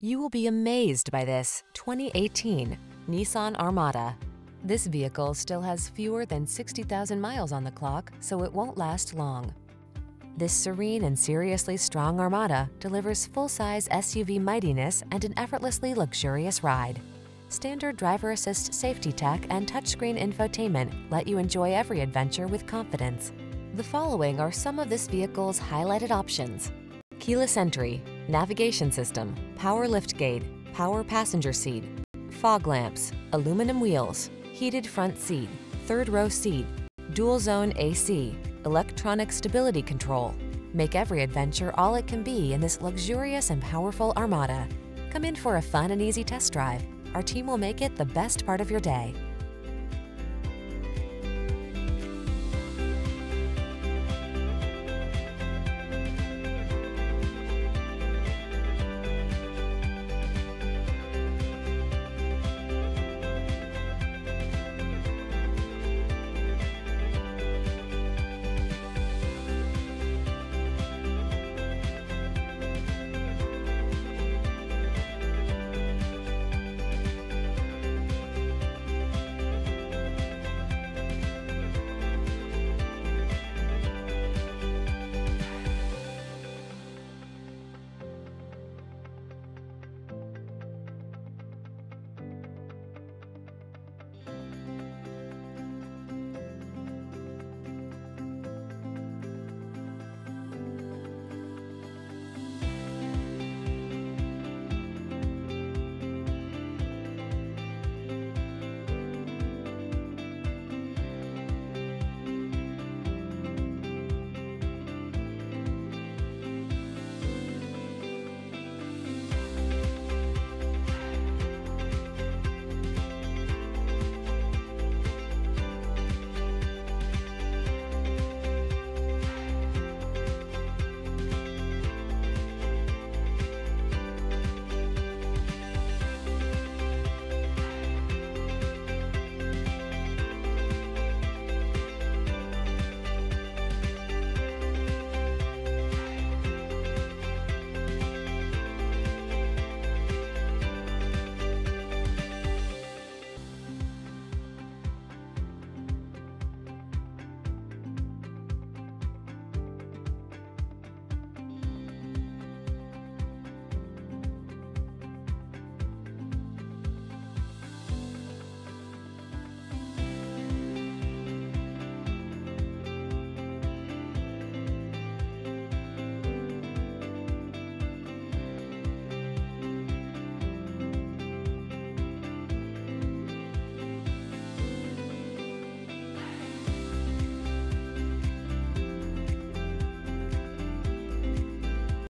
You will be amazed by this 2018 Nissan Armada. This vehicle still has fewer than 60,000 miles on the clock, so it won't last long. This serene and seriously strong Armada delivers full-size SUV mightiness and an effortlessly luxurious ride. Standard driver assist safety tech and touchscreen infotainment let you enjoy every adventure with confidence. The following are some of this vehicle's highlighted options: keyless entry, navigation system, power liftgate, power passenger seat, fog lamps, aluminum wheels, heated front seat, third row seat, dual zone AC, electronic stability control. Make every adventure all it can be in this luxurious and powerful Armada. Come in for a fun and easy test drive. Our team will make it the best part of your day.